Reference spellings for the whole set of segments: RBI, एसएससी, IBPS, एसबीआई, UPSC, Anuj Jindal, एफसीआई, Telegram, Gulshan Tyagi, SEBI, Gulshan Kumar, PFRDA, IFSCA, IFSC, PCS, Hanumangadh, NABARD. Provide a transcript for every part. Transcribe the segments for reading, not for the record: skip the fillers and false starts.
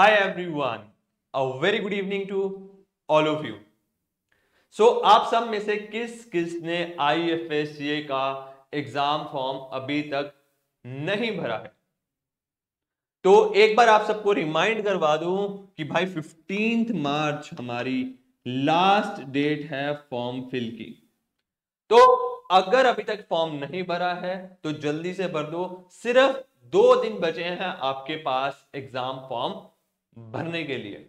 Hi everyone, a very good evening to all of you. So, आप सब में से किसने IFSCA का एग्जाम फॉर्म अभी तक नहीं भरा है? तो एक बार आप सबको रिमाइंड करवा दूं कि भाई 15 मार्च हमारी लास्ट डेट है फॉर्म फिल की। तो अगर अभी तक फॉर्म नहीं भरा है तो जल्दी से भर दो, सिर्फ 2 दिन बचे हैं आपके पास एग्जाम फॉर्म भरने के लिए।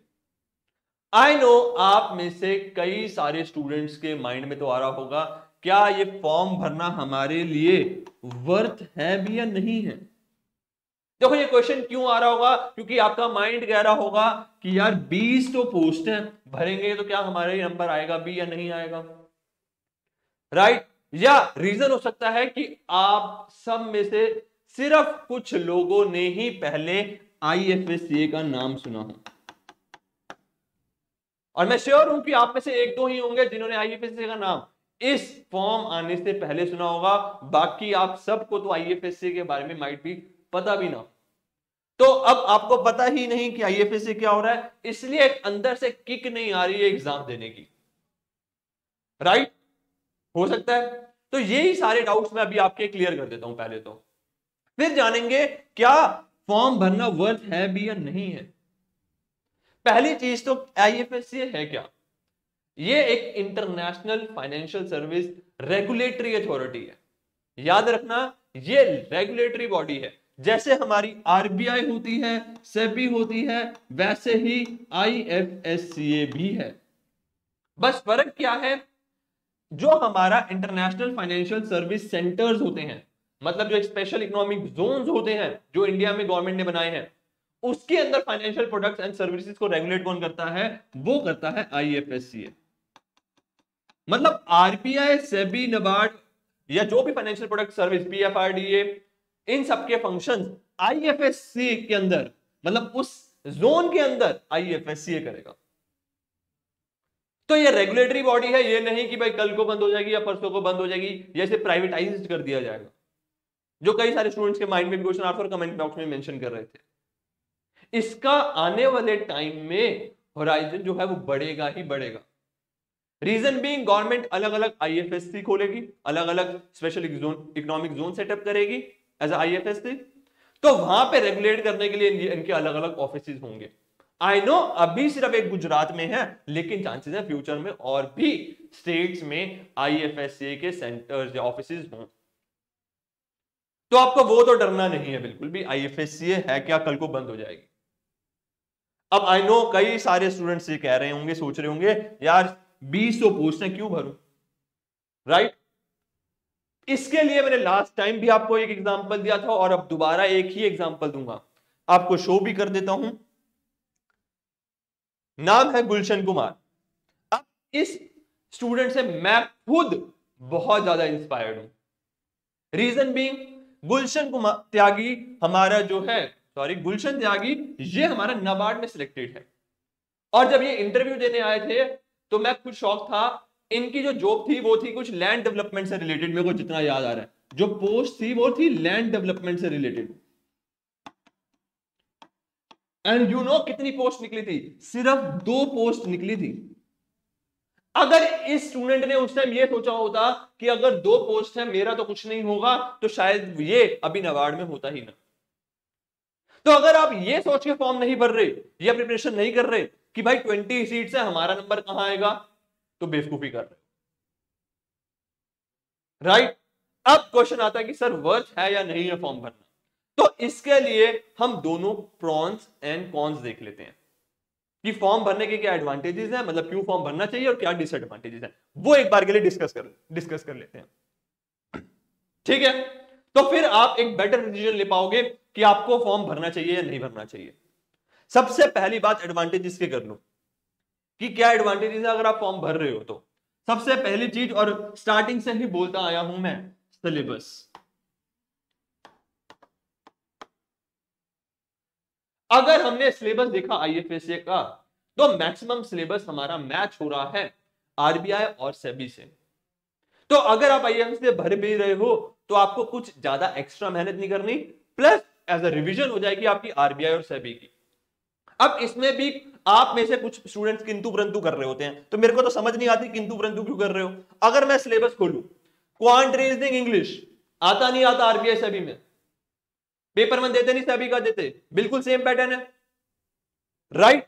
आई नो आप में से कई सारे स्टूडेंट्स के माइंड में तो आ रहा होगा, क्या ये फॉर्म भरना हमारे लिए वर्थ है भी या नहीं है। देखो ये क्वेश्चन क्यों आ रहा होगा, क्योंकि आपका माइंड कह रहा होगा कि यार 20 तो पोस्ट हैं, भरेंगे तो क्या हमारे नंबर आएगा भी या नहीं आएगा, राइट? या रीजन हो सकता है कि आप सब में से सिर्फ कुछ लोगों ने ही पहले IFSCA का नाम सुना हो, और मैं श्योर हूं कि आप में से 1-2 ही होंगे जिन्होंने IFSCA का नाम इस फॉर्म आने से पहले सुना होगा। बाकी आप सबको तो IFSCA के बारे में माइट भी पता भी ना। तो अब आपको पता ही नहीं कि IFSCA क्या हो रहा है, इसलिए अंदर से किक नहीं आ रही है एग्जाम देने की, राइट? हो सकता है। तो यही सारे डाउट्स मैं अभी आपके क्लियर कर देता हूं पहले, तो फिर जानेंगे क्या फॉर्म भरना वर्थ है भी या नहीं है। पहली चीज तो IFSCA है क्या? ये एक international financial service regulatory authority है। याद रखना, ये रेगुलेटरी बॉडी है। जैसे हमारी RBI होती है, सेबी होती है, वैसे ही IFSCA भी है। बस फर्क क्या है, जो हमारा इंटरनेशनल फाइनेंशियल सर्विस सेंटर्स होते हैं, मतलब जो स्पेशल इकोनॉमिक जोन्स होते हैं जो इंडिया में गवर्नमेंट ने बनाए हैं, उसके अंदर फाइनेंशियल प्रोडक्ट्स एंड सर्विसेज को रेगुलेट कौन करता है? वो करता है IFSCA। मतलब RBI, सेबी, NABARD या जो भी फाइनेंशियल प्रोडक्ट सर्विस PFRDA, इन सबके फंक्शंस IFSCA के अंदर, मतलब उस जोन के अंदर IFSCA करेगा। तो ये रेगुलेटरी बॉडी है, ये नहीं कि भाई कल को बंद हो जाएगी या परसों को बंद हो जाएगी या इसे प्राइवेटाइज कर दिया जाएगा, जो कई सारे स्टूडेंट्स के माइंड में भी क्वेश्चन और कमेंट बॉक्स में मेंशन कर रहे थे। इसका आने वाले टाइम में होराइजन जो है वो बढ़ेगा ही बढ़ेगा। रीजन बीइंग, गवर्नमेंट अलग अलग IFSC खोलेगी, अलग अलग स्पेशल इकोनॉमिक जोन सेटअप करेगी एज IFSC, तो वहां पे रेगुलेट करने के लिए इनके अलग अलग ऑफिसेज होंगे। आई नो अभी सिर्फ एक गुजरात में है, लेकिन चांसेस है फ्यूचर में और भी स्टेट्स में IFSCA के सेंटर्स या ऑफिसेज हों। तो आपको वो तो डरना नहीं है बिल्कुल भी, IFSCA है क्या, कल को बंद हो जाएगी। अब आई नो कई सारे स्टूडेंट्स ये कह रहे होंगे, सोच रहे होंगे यार 200 पोस्ट हैं, क्यों भरूं, राइट? इसके लिए मैंने लास्ट टाइम भी आपको एक एग्जांपल दिया था और अब दोबारा एक ही एग्जांपल दूंगा, आपको शो भी कर देता हूं। नाम है गुलशन कुमार। अब इस स्टूडेंट से मैं खुद बहुत ज्यादा इंस्पायर्ड हूं। रीजन बीइंग, गुलशन त्यागी ये हमारा NABARD में सिलेक्टेड है, और जब ये इंटरव्यू देने आए थे तो मैं कुछ शौक था। इनकी जो जॉब थी वो थी कुछ लैंड डेवलपमेंट से रिलेटेड, मेरे को जितना याद आ रहा है जो पोस्ट थी वो थी लैंड डेवलपमेंट से रिलेटेड। एंड यू नो कितनी पोस्ट निकली थी? सिर्फ 2 पोस्ट निकली थी। अगर इस स्टूडेंट ने उस टाइम ये सोचा होता कि अगर 2 पोस्ट है, मेरा तो कुछ नहीं होगा, तो शायद ये अभी NABARD में होता ही ना। तो अगर आप ये सोच के फॉर्म नहीं भर रहे या प्रिपरेशन नहीं कर रहे कि भाई 20 सीट से हमारा नंबर कहां आएगा, तो बेवकूफी कर रहे, राइट? अब क्वेश्चन आता है कि सर वर्थ है या नहीं है फॉर्म भरना। तो इसके लिए हम दोनों प्रॉन्स एंड कॉन्स देख लेते हैं कि फॉर्म भरने के क्या एडवांटेजेस हैं, मतलब क्यों फॉर्म भरना चाहिए, और क्या डिसएडवांटेजेस हैं, वो एक बार के लिए डिस्कस कर लेते हैं, ठीक है? तो फिर आप एक बेटर डिसीजन ले पाओगे कि आपको फॉर्म भरना चाहिए या नहीं भरना चाहिए। सबसे पहली बात एडवांटेजेस के कर लो कि क्या एडवांटेजेस है अगर आप फॉर्म भर रहे हो। तो सबसे पहली चीज, और स्टार्टिंग से ही बोलता आया हूं मैं, सिलेबस। अगर हमने सिलेबस देखा IFSCA का, तो मैक्सिमम सिलेबस हमारा मैच हो रहा है RBI और सेबी से। तो अगर आप IFSCA भर भी रहे हो तो आपको कुछ ज्यादा एक्स्ट्रा मेहनत नहीं करनी, प्लस एज अ रिवीजन हो जाएगी आपकी RBI और सेबी की। अब इसमें भी आप में से कुछ स्टूडेंट्स किंतु परंतु कर रहे होते हैं, तो मेरे को तो समझ नहीं आती किंतु परंतु क्यों कर रहे हो। अगर मैं सिलेबस खोलूं, क्वांट रीजनिंग इंग्लिश आता नहीं आता आरबीआई सेबी में, पेपर वन देते नहीं सेबी का देते, बिल्कुल सेम पैटर्न है राइट।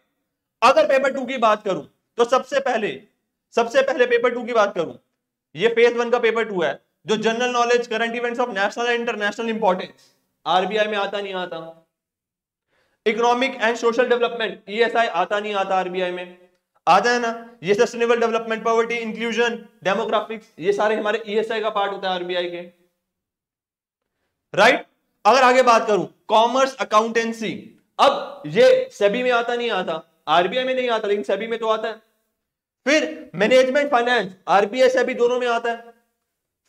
अगर पेपर टू की बात करूं तो सबसे पहले पेपर टू की बात करूं, ये फेज वन का पेपर टू है जो general knowledge current events of national and international importance, RBI में आता नहीं आता। Economic and social development ESI आता नहीं आता आरबीआई में, आता है ना। ये sustainable development, poverty, inclusion, demographics, ये सारे हमारे ईएसआई का पार्ट होता है आरबीआई के राइट। अगर आगे बात करूं कॉमर्स अकाउंटेंसी, अब ये सेबी में आता नहीं आता, आरबीआई में नहीं आता लेकिन सेबी में तो आता है। फिर मैनेजमेंट फाइनेंस, आरबीआई सेबी दोनों में आता है।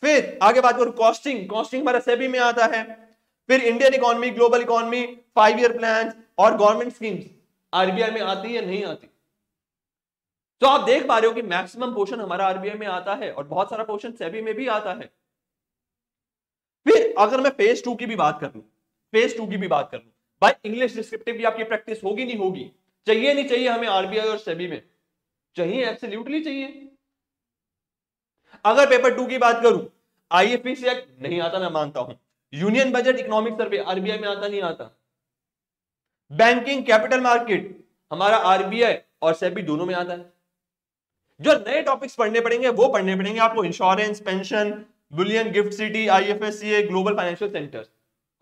फिर आगे बात करूं कॉस्टिंग हमारा सेबी में आता है। फिर Indian economy, global economy, 5 year plan और गवर्नमेंट स्कीम्स आरबीआई में आती है या नहीं आती। तो आप देख पा रहे हो कि मैक्सिमम पोर्शन हमारा आरबीआई में आता है और बहुत सारा पोर्शन सेबी में भी आता है। फिर अगर मैं फेज टू की भी बात कर लूं भाई, इंग्लिश डिस्क्रिप्टिव की आपकी प्रैक्टिस होगी नहीं होगी, चाहिए नहीं चाहिए हमें आरबीआई और सेबी में, चाहिए एब्सोल्युटली चाहिए। अगर पेपर टू की बात करूं आईएफएससी एक्ट नहीं आता, मैं मानता हूं। Union budget, economic survey RBI में आता नहीं आता। बैंकिंग, कैपिटल मार्केट हमारा आरबीआई और सेबी दोनों में आता है। जो नए टॉपिक्स पढ़ने पड़ेंगे वो पढ़ने पड़ेंगे आपको, insurance, pension, bullion, gift city, IFSCA, global financial centres,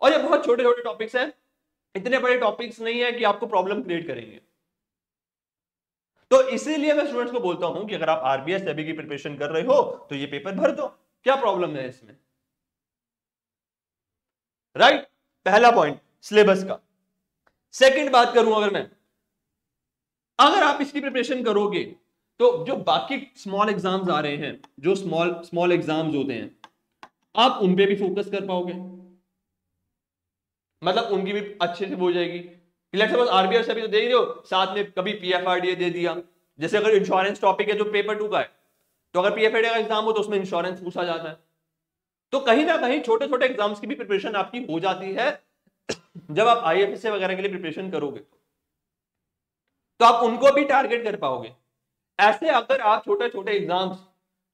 और ये बहुत छोटे छोटे टॉपिक्स हैं, इतने बड़े टॉपिक्स नहीं है कि आपको प्रॉब्लम क्रिएट करेंगे। तो इसीलिए मैं स्टूडेंट्स को बोलता हूं कि अगर आप आरबीआई सेबी की प्रिपरेशन कर रहे हो तो ये पेपर भर दो, क्या प्रॉब्लम है इसमें राइट। पहला पॉइंट सिलेबस का। सेकंड बात करूं अगर आप इसकी प्रिपरेशन करोगे तो जो बाकी स्मॉल एग्जाम्स आ रहे हैं, जो स्मॉल एग्जाम्स होते हैं, आप उन पे भी फोकस कर पाओगे, मतलब उनकी भी अच्छे से हो जाएगी। आरबीआई से भी तो दे ही रहे हो, साथ में कभी पीएफआरडीए दे दिया। जैसे अगर इंश्योरेंस टॉपिक है जो पेपर टू का है, तो अगर पीएफआरडीए का एग्जाम हो तो उसमें इंश्योरेंस पूछा जाता है। तो कहीं ना कहीं छोटे छोटे एग्जाम्स की भी प्रिपरेशन आपकी हो जाती है जब आप आईएफएससी वगैरह के लिए प्रिपरेशन करोगे तो आप उनको भी टारगेट कर पाओगे। ऐसे अगर आप छोटे छोटे एग्जाम्स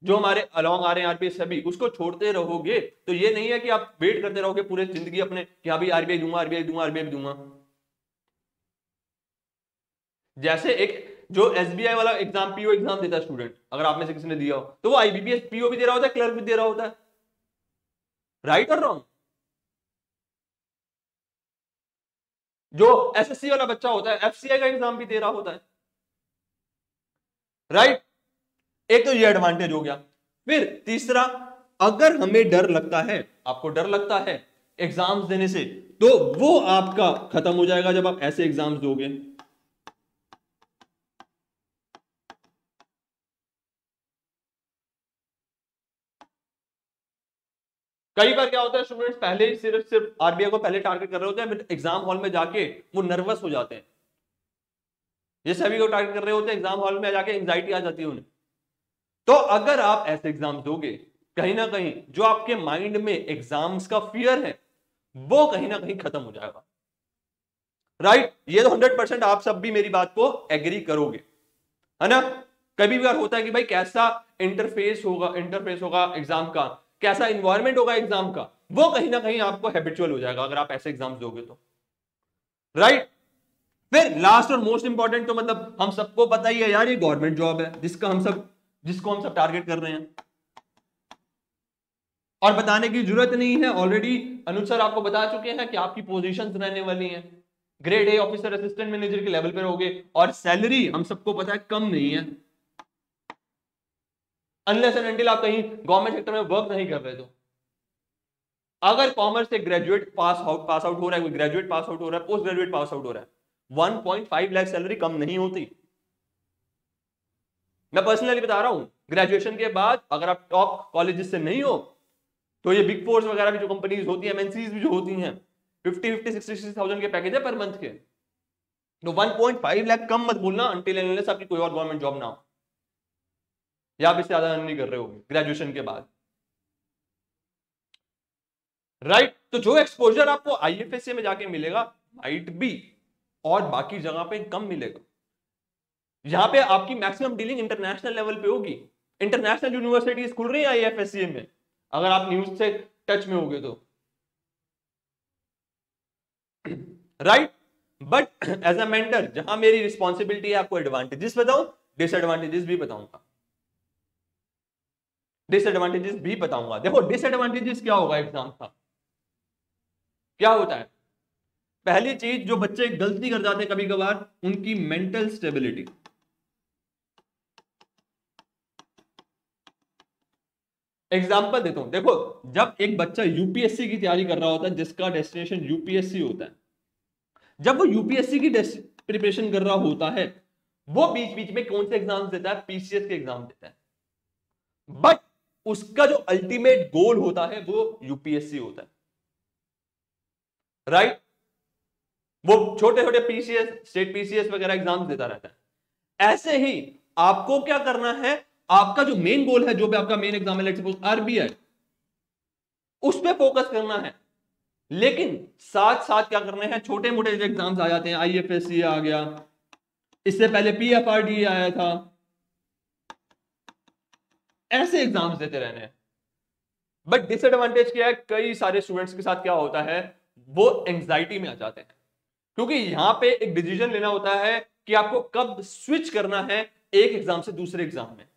जो हमारे अलॉन्ग आ रहे हैं आरबीआई सभी, उसको छोड़ते रहोगे तो ये नहीं है कि आप वेट करते रहोगे पूरे जिंदगी अपने कि अभी आरबीआई दूंगा। जैसे एक जो एसबीआई वाला एग्जाम, पीओ एग्जाम देता है स्टूडेंट, अगर आप में से किसी ने दिया हो तो वो आईबीपीएस पीओ भी दे रहा होता है, क्लर्क भी दे रहा होता है, राइट और रॉन्ग। जो एसएससी वाला बच्चा होता है एफसीआई का एग्जाम भी दे रहा होता है राइट। एक तो ये एडवांटेज हो गया। फिर तीसरा, अगर हमें डर लगता है, आपको डर लगता है एग्जाम्स देने से, तो वो आपका खत्म हो जाएगा जब आप ऐसे एग्जाम्स दोगे। कई बार क्या होता है स्टूडेंट्स पहले ही सिर्फ आरबीआई को पहले टारगेट कर रहे होते हैं, बट एग्जाम हॉल में जाके वो नर्वस हो जाते हैं। ये सभी को टारगेट कर रहे होते हैं, एग्जाम हॉल में जाके एंजाइटी आ जाती है उन्हें। तो अगर आप ऐसे एग्जाम दोगे, कहीं ना कहीं जो आपके माइंड में एग्जाम्स का फियर है वो कहीं ना कहीं खत्म हो जाएगा राइट। ये तो 100% आप सब भी मेरी बात को एग्री करोगे है ना। कभी भी होता है कि भाई कैसा इंटरफेस होगा एग्जाम का, कैसा इन्वायरमेंट होगा एग्जाम का, वो कहीं ना कहीं आपको हैबिचुअल हो जाएगा अगर आप ऐसे एग्जाम दोगे तो राइट। फिर लास्ट और मोस्ट इंपॉर्टेंट, तो मतलब हम सबको पता ही है यार, ये गवर्नमेंट जॉब है जिसको हम सब टारगेट कर रहे हैं, और बताने की जरूरत नहीं है, ऑलरेडी अनुज सर आपको बता चुके हैं कि आपकी पोजीशंस रहने वाली हैं, grade A officer, assistant manager के लेवल पर होगे, और सैलरी हम सबको पता है कम नहीं है, अनलेस एंड अनटिल आप कहीं गवर्नमेंट सेक्टर में वर्क नहीं कर रहे। तो अगर कॉमर्स से ग्रेजुएट पास आउट हो रहा है, कोई ग्रेजुएट पास आउट हो रहा है, पोस्ट ग्रेजुएट पास आउट हो रहा है, 1.5 लाख सैलरी कम नहीं होती। मैं पर्सनली बता रहा हूं, ग्रेजुएशन के बाद अगर आप टॉप कॉलेजेस से नहीं हो तो ये बिग फोर्स वगैरह भी जो कंपनीज होती हैं, एमएनसीज भी जो होती हैं, 50-60,000 के पैकेज है पर मंथ के, तो 1.5 लाख कम मत बोलना अनटिल एंड अनलेस आपकी कोई और गवर्नमेंट जॉब ना हो या आप इससे ज्यादा नहीं कर रहे हो ग्रेजुएशन के बाद राइट। तो जो एक्सपोजर आपको आईएफएससी में जाके मिलेगा, माइट बी और बाकी जगह पे कम मिलेगा। यहाँ पे आपकी मैक्सिमम डीलिंग इंटरनेशनल लेवल पे होगी, इंटरनेशनल यूनिवर्सिटीज खुल रही है आईएफएससी में, अगर आप न्यूज से टच में होगे तो, right. But as a mentor जहां मेरी रिस्पॉन्सिबिलिटी है, आपको एडवांटेजेस बताऊं, डिसएडवांटेजेस भी बताऊंगा, डिसएडवांटेजेस भी बताऊंगा। देखो डिसएडवांटेजेस क्या होगा, एग्जाम का क्या होता है, पहली चीज जो बच्चे गलती कर जाते हैं कभी कभार, उनकी मेंटल स्टेबिलिटी, एग्जाम्पल देता हूं। देखो जब एक बच्चा यूपीएससी की तैयारी कर रहा होता है, जिसका डेस्टिनेशन यूपीएससी होता है, जब वो यूपीएससी की प्रिपरेशन कर रहा होता है, वो बीच बीच में कौन से एग्जाम देता है, पीसीएस के एग्जाम देता है, बट उसका जो अल्टीमेट गोल होता है वो यूपीएससी होता है, राइट वो छोटे छोटे पीसीएस, स्टेट पीसीएस वगैरह एग्जाम देता रहता है। ऐसे ही आपको क्या करना है, आपका जो मेन गोल है, जो भी आपका मेन एग्जाम है, लेट्स सपोज आरबीआई, उस पर फोकस करना है, लेकिन साथ साथ क्या करने हैं, छोटे मोटे जो एग्जाम्स आ जाते हैं, आईएफएससी आ गया, इससे पहले पीएफआरडीए आया था, ऐसे एग्जाम्स देते रहने हैं। बट डिसएडवांटेज क्या है, कई सारे स्टूडेंट्स के साथ क्या होता है, वो एंजाइटी में आ जाते हैं, क्योंकि यहां पे एक डिसीजन लेना होता है कि आपको कब स्विच करना है एक एग्जाम से दूसरे एग्जाम में।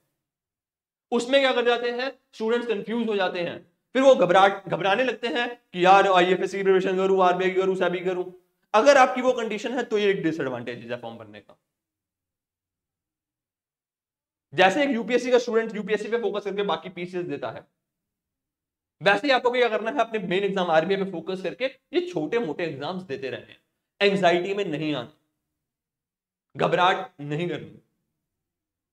उसमें क्या कर जाते हैं स्टूडेंट्स, कंफ्यूज हो जाते हैं, फिर वो घबराने लगते हैं कि यार आईएफएससी की प्रिपरेशन करूं, आरबीआई की करूं, सेबी करूं। अगर आपकी वो कंडीशन है तो ये एक डिसएडवांटेज है फॉर्म भरने का। जैसे एक यूपीएससी का स्टूडेंट यूपीएससी पे फोकस करके बाकी पीसीएस देता है, वैसे ही आपको क्या करना है, अपने मेन एग्जाम आरबीआई पे फोकस करके ये छोटे मोटे एग्जाम्स देते रहने हैं। एंजाइटी में नहीं आना, घबराहट नहीं करनी,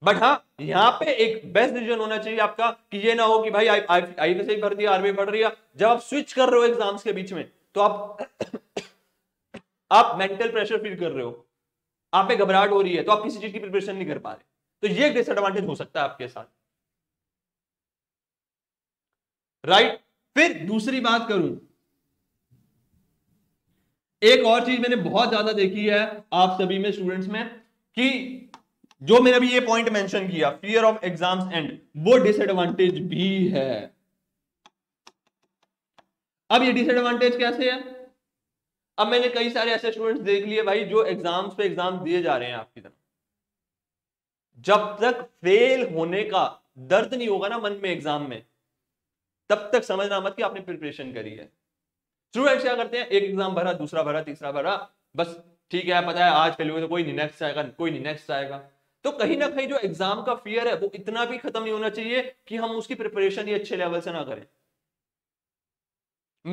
बट हाँ यहाँ पे एक बेस्ट डिसीजन होना चाहिए आपका, कि ये ना हो कि भाई आईएफएससी भर दिया, आरबीआई पढ़ रही है, जब आप स्विच कर रहे हो एग्जाम्स के बीच में तो आप मेंटल प्रेशर फील कर रहे हो, आप पे घबराहट हो रही है, तो आप किसी चीज की प्रिपरेशन नहीं कर पा रहे, तो ये एक डिसएडवांटेज हो सकता है आपके साथ, राइट। फिर दूसरी बात करूं, एक और चीज मैंने बहुत ज्यादा देखी है आप सभी में, स्टूडेंट्स में, कि जो मैंने अभी ये पॉइंट मेंशन किया, फियर ऑफ एग्जाम्स एंड, वो डिसएडवांटेज भी है। अब ये डिसएडवांटेज कैसे है, अब मैंने कई सारे ऐसे स्टूडेंट्स देख लिए भाई जो एग्जाम्स पे एग्जाम दिए जा रहे हैं आपकी तरफ, जब तक फेल होने का दर्द नहीं होगा ना मन में एग्जाम में, तब तक समझना मत कि आपने प्रिपरेशन करी है। स्टूडेंट्स क्या करते हैं, एक एग्जाम भरा, दूसरा भरा, तीसरा भरा, बस ठीक है पता है आज फेल हुए तो कोई नहीं नेक्स्ट आएगा, कोई नहीं नेक्स्ट आएगा, तो कहीं ना कहीं जो एग्जाम का फियर है वो इतना भी खत्म नहीं होना चाहिए कि हम उसकी प्रिपरेशन ही अच्छे लेवल से ना करें।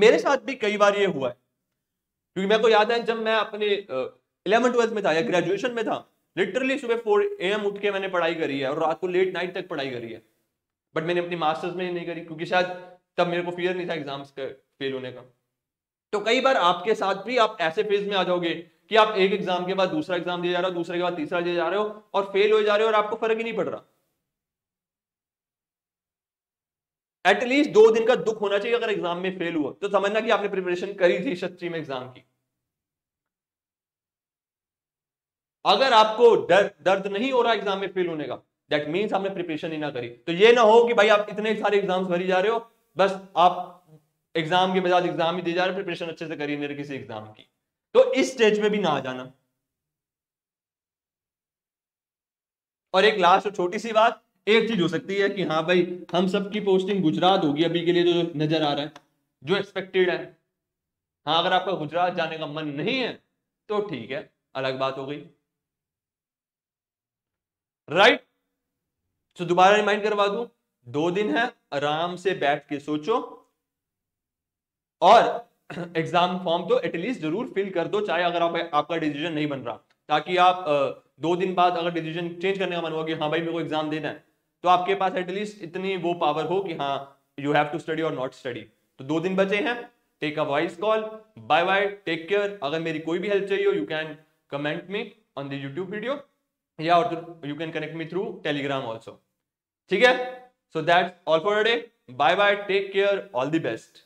मेरे साथ भी कई बार ये हुआ है, क्योंकि मेरे को याद है जब मैं अपने 11th-12th में था या ग्रेजुएशन में था, लिटरली सुबह 4 AM उठ के मैंने पढ़ाई करी है और रात को लेट नाइट तक पढ़ाई करी है, बट मैंने अपनी मास्टर्स में नहीं करी, क्योंकि शायद तब मेरे को फियर नहीं था एग्जाम्स के फेल होने का। तो कई बार आपके साथ भी आप ऐसे फेज में आ जाओगे कि आप एक एग्जाम के बाद दूसरा एग्जाम दिए जा रहे हो, दूसरे के बाद तीसरा दिए जा रहे हो, और फेल हो जा रहे हो और आपको फर्क ही नहीं पड़ रहा। एटलीस्ट 2 दिन का दुख होना चाहिए, अगर एग्जाम में फेल हुआ तो समझना कि आपने प्रिपरेशन करी थी सच्ची में एग्जाम की। अगर आपको दर्द नहीं हो रहा एग्जाम में फेल होने का, दैट मीन्स आपने प्रिपरेशन ही ना करी। तो ये ना हो कि भाई आप इतने सारे एग्जाम्स भरी जा रहे हो, बस आप एग्जाम के बजाय एग्जाम ही दे जा रहे हो, प्रिपरेशन अच्छे से करी नहीं रहे किसी एग्जाम की, तो इस स्टेज में भी ना आ जाना। और एक लास्ट छोटी सी बात, एक चीज हो सकती है कि हाँ भाई हम सबकी पोस्टिंग गुजरात होगी अभी के लिए, जो नजर आ रहा है, जो एक्सपेक्टेड है। हाँ अगर आपका गुजरात जाने का मन नहीं है तो ठीक है, अलग बात हो गई, राइट। तो दोबारा रिमाइंड करवा दूं, 2 दिन है, आराम से बैठ के सोचो और एग्जाम फॉर्म तो एटलीस्ट जरूर फिल कर दो, चाहे अगर आपका डिसीजन नहीं बन रहा, ताकि आप 2 दिन बाद अगर डिसीजन चेंज करने का मन हो कि हाँ भाई मेरे को एग्जाम देना है, तो आपके पास एटलीस्ट इतनी वो पावर हो कि हाँ यू हैव टू स्टडी और नॉट स्टडी। तो 2 दिन बचे हैं, take a voice call, bye bye, take care. अगर मेरी कोई भी हेल्प चाहिए हो, you can comment me on the YouTube video, या और you can connect me through Telegram also, ठीक है। So that's all for today, bye bye, take care, all the best.